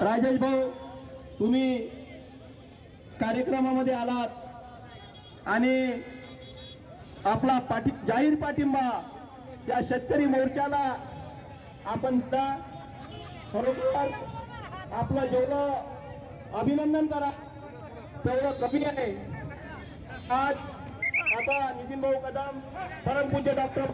राजेश भाऊ, तुम्ही कार्यक्रमामध्ये आलात आणि आपला जाहीर पाठिंबा या शेतकरी मोर्चाला आपण खरोखर आपला जेवढं अभिनंदन करा तेवढं कमी आहे। आज आता नितीन भाऊ कदम परमपूज्य डॉक्टर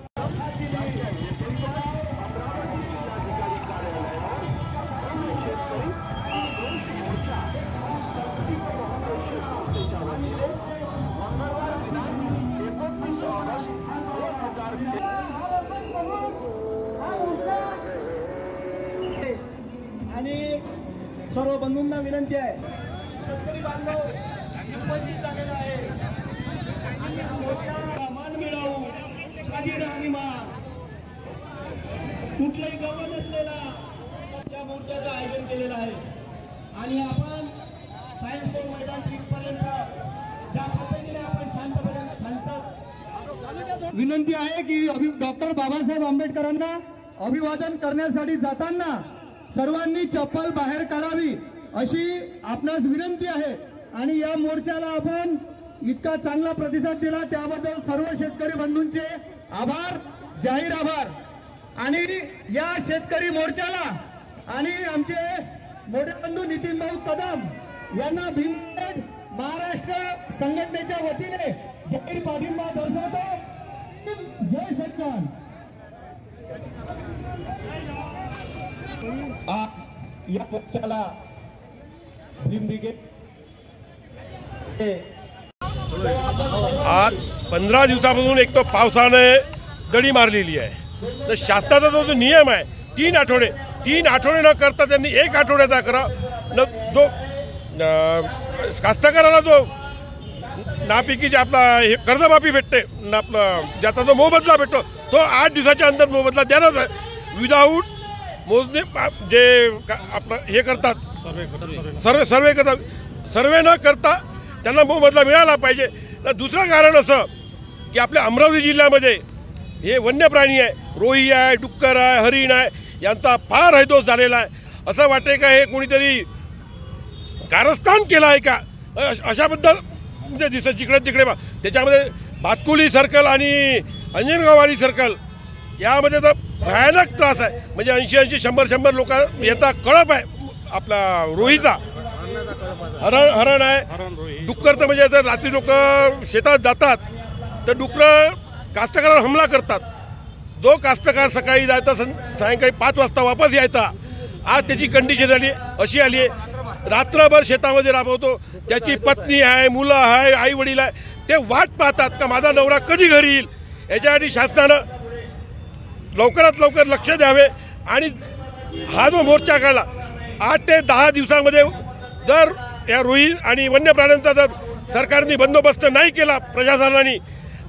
सर्व बंधूंना विनंती आहे, शेतकरी बांधव उपस्थित झालेला आहे। मान मिळाऊ स्वाधीन आणि मान कुठलाही गव नसलेला या मोर्चाचं आयोजन केलेलं आहे आणि आपण सायन्स कोर्ट मैदान पर्यंत ज्या पद्धतीने आपण शांतपणे विनंती आहे की डॉक्टर बाबासाहेब आंबेडकरांना अभिवादन करण्यासाठी जाताना सर्वांनी चप्पल बाहेर काढावी अशी आपणास विनंती आहे। आणि या मोर्चाला आपण इतका चांगला प्रतिसाद दिला त्याबद्दल सर्व शेतकरी बंधूंचे आभार, जाहीर आभार। आणि या शेतकरी मोर्चाला आणि आमचे मोठे बंधू नितीन भाऊ कदम यांना भीमबेट महाराष्ट्र संघटनेच्या वतीने जाहीर पाठिंबा दर्शवतो। जय शेतकरी। आज या मोर्चाला आज 15 दिवसापासून एक तो पावसाने दडी मारलेली आहे, तर शासनाचा जो नियम आहे 3 आठवडे न करता त्यांनी 1 आठवड्याचा करा न जो कास्तकाराला जो नापिकीची आपला हे कर्जमाफी भेटते ना आपला ज्याचा जो मोबदला भेटतो तो 8 दिवसाच्या अंदर मोबदला द्यायलाच आहे। विदाऊट मोजने जे आपला हे करतात सर्वे न करता त्यांना मोबदला मिळाला पाहिजे। ना दुसरं कारण असं की आपल्या अमरावती जिल्ह्यामध्ये हे वन्य प्राणी आहे, रोही आहे, डुक्कर आहे, हरिण आहे, यांचा फार हैदोस झालेला आहे। असं वाटे का हे कोणीतरी कारस्थान केला आहे का अशाबद्दल म्हणजे दिसत जिकडे तिकडे त्याच्यामध्ये बातकुली सर्कल आणि अंजनगावारी सर्कल यामध्ये तर भयानक त्रास आहे। म्हणजे 80-80, 100-100 लोक याचा कळप आहे, आपला रोहीचा हरण आहे, डुक्कर तर म्हणजे जर रात्री लोक शेतात जातात तर डुक्कर कास्तकारावर हमला करतात। जो कास्तकार सकाळी जायचा सायंकाळी 5 वाजता वापस यायचा, आज त्याची कंडिशन झाली अशी आली आहे रात्रभर शेतामध्ये राबवतो, त्याची पत्नी आहे, मुलं आहे, आई वडील आहे, ते वाट पाहतात का माझा नवरा कधी घरी येईल। याच्यासाठी शासनानं लवकरात लवकर लक्ष द्यावे आणि हा जो मोर्चा काढला 8 ते 10 दिवसामध्ये जर या रोही आणि वन्य प्राण्यांचा जर सरकारने बंदोबस्त नाही केला प्रशासनाने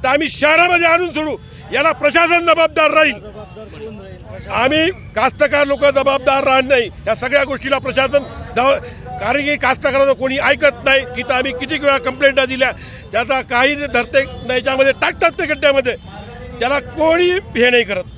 तर आम्ही शहरामध्ये आणून सोडू, याला प्रशासन जबाबदार राहील। आम्ही कास्तकार लोक जबाबदार राहणार नाही या सगळ्या गोष्टीला प्रशासन कारण की कास्तकाराचं कोणी ऐकत नाही की तर आम्ही किती वेळा कंप्लेंटा दिल्या त्याचा काही धरते नाही, याच्यामध्ये टाकतात ते गड्ड्यामध्ये, त्याला कोणी हे नाही करत।